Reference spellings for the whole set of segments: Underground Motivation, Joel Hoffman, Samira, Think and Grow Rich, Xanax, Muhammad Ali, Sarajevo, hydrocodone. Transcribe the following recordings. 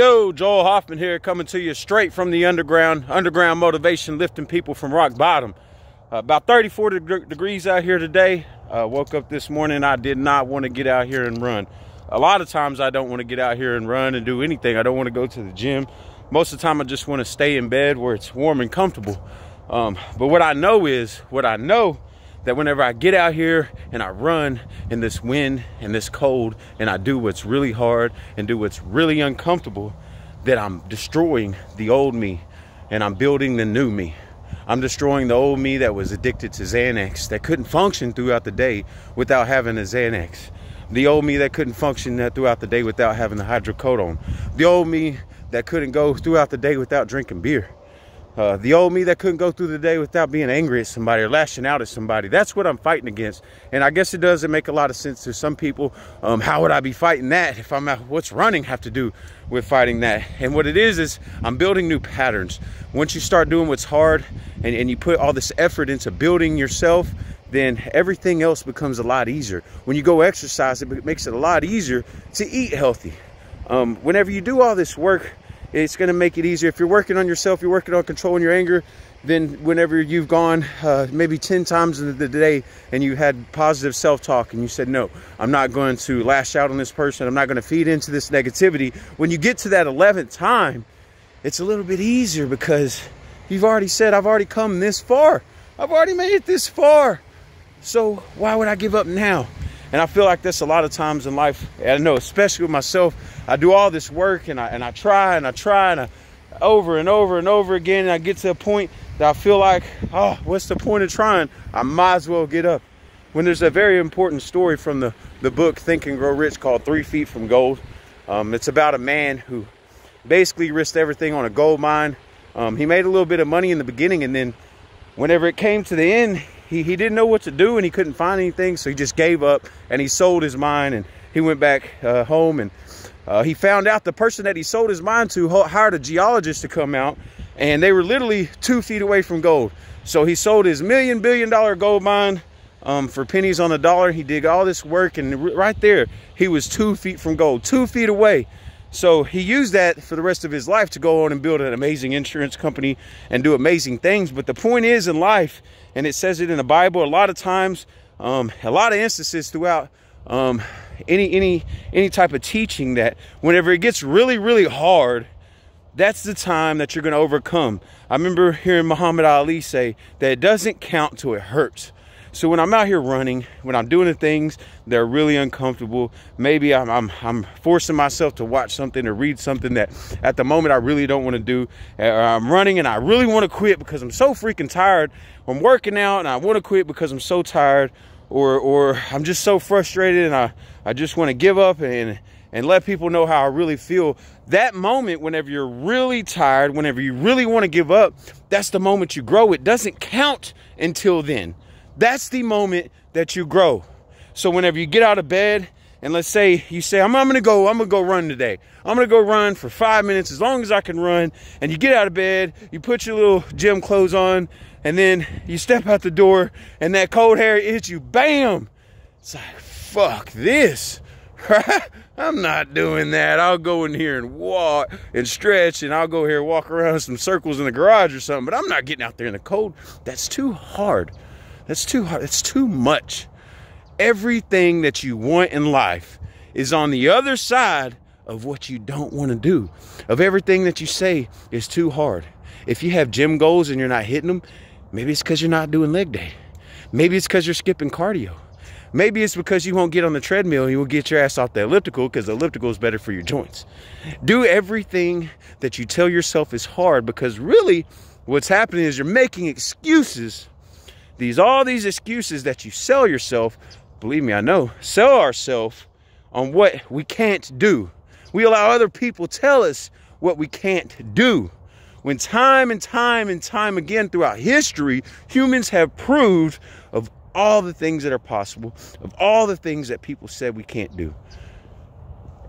Yo, Joel Hoffman here, coming to you straight from the underground motivation, lifting people from rock bottom. About 34 degrees out here today. Woke up this morning, I did not want to get out here and run. A lot of times I don't want to get out here and run and do anything. I don't want to go to the gym. Most of the time I just want to stay in bed where it's warm and comfortable. But what I know that whenever I get out here and I run in this wind and this cold and I do what's really hard and do what's really uncomfortable, that I'm destroying the old me and I'm building the new me. I'm destroying the old me that was addicted to Xanax, that couldn't function throughout the day without having a Xanax. The old me that couldn't function throughout the day without having the hydrocodone. The old me that couldn't go throughout the day without drinking beer. The old me that couldn't go through the day without being angry at somebody or lashing out at somebody. That's what I'm fighting against. And I guess it doesn't make a lot of sense to some people. How would I be fighting that if I'm out? What's running have to do with fighting that? And what it is I'm building new patterns. Once you start doing what's hard and you put all this effort into building yourself, then everything else becomes a lot easier. When you go exercise, it makes it a lot easier to eat healthy. Whenever you do all this work, it's going to make it easier. If you're working on yourself, you're working on controlling your anger, then whenever you've gone maybe 10 times in the day and you had positive self-talk and you said, no, I'm not going to lash out on this person. I'm not going to feed into this negativity. When you get to that 11th time, it's a little bit easier because you've already said, I've already come this far. I've already made it this far. So why would I give up now? And I feel like this a lot of times in life. I know, especially with myself, I do all this work and I try over and over and over again. And I get to a point that I feel like, oh, what's the point of trying? I might as well get up. When there's a very important story from the book Think and Grow Rich called 3 Feet from Gold. It's about a man who basically risked everything on a gold mine. He made a little bit of money in the beginning, and then whenever it came to the end, he didn't know what to do and he couldn't find anything. So he just gave up and he sold his mine, and he went back home, and he found out the person that he sold his mine to hired a geologist to come out, and they were literally 2 feet away from gold. So he sold his billion dollar gold mine for pennies on the dollar. He did all this work, and right there, he was 2 feet from gold, 2 feet away. So he used that for the rest of his life to go on and build an amazing insurance company and do amazing things. But the point is in life, and it says it in the Bible a lot of times, a lot of instances throughout any type of teaching, that whenever it gets really, really hard, that's the time that you're going to overcome. I remember hearing Muhammad Ali say that it doesn't count till it hurts. So when I'm out here running, when I'm doing the things that are really uncomfortable, maybe I'm forcing myself to watch something or read something that at the moment I really don't want to do, or I'm running and I really want to quit because I'm so freaking tired. I'm working out and I want to quit because I'm so tired, or I'm just so frustrated and I just want to give up and let people know how I really feel. That moment, whenever you're really tired, whenever you really want to give up, that's the moment you grow. It doesn't count until then. That's the moment that you grow. So whenever you get out of bed, and let's say you say, I'm gonna go run today. I'm gonna go run for 5 minutes, as long as I can run. And you get out of bed, you put your little gym clothes on, and then you step out the door and that cold air hits you, bam! It's like, fuck this. I'm not doing that. I'll go in here and walk and stretch, and I'll go here and walk around some circles in the garage or something, but I'm not getting out there in the cold. That's too hard. That's too hard. It's too much. Everything that you want in life is on the other side of what you don't want to do, of everything that you say is too hard. If you have gym goals and you're not hitting them, maybe it's because you're not doing leg day. Maybe it's because you're skipping cardio. Maybe it's because you won't get on the treadmill and you will get your ass off the elliptical, because the elliptical is better for your joints. Do everything that you tell yourself is hard, because really what's happening is you're making excuses. All these excuses that you sell yourself, believe me, I know, sell ourselves on what we can't do. We allow other people tell us what we can't do. When time and time again throughout history, humans have proved of all the things that are possible, of all the things that people said we can't do.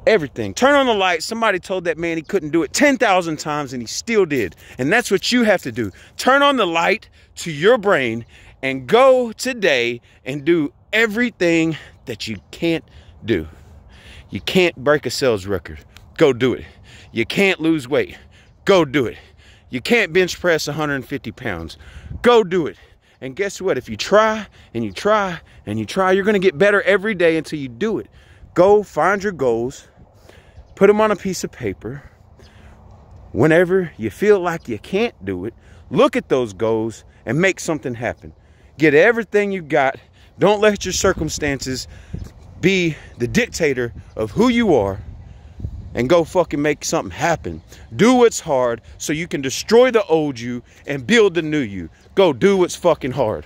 Everything. Turn on the light. Somebody told that man he couldn't do it 10,000 times and he still did. And that's what you have to do. Turn on the light to your brain and go today and do everything that you can't do. You can't break a sales record. Go do it. You can't lose weight. Go do it. You can't bench press 150 pounds. Go do it. And guess what? If you try and you try and you try, you're going to get better every day until you do it. Go find your goals. Put them on a piece of paper. Whenever you feel like you can't do it, look at those goals and make something happen. Get everything you got. Don't let your circumstances be the dictator of who you are, and go fucking make something happen. Do what's hard so you can destroy the old you and build the new you. Go do what's fucking hard.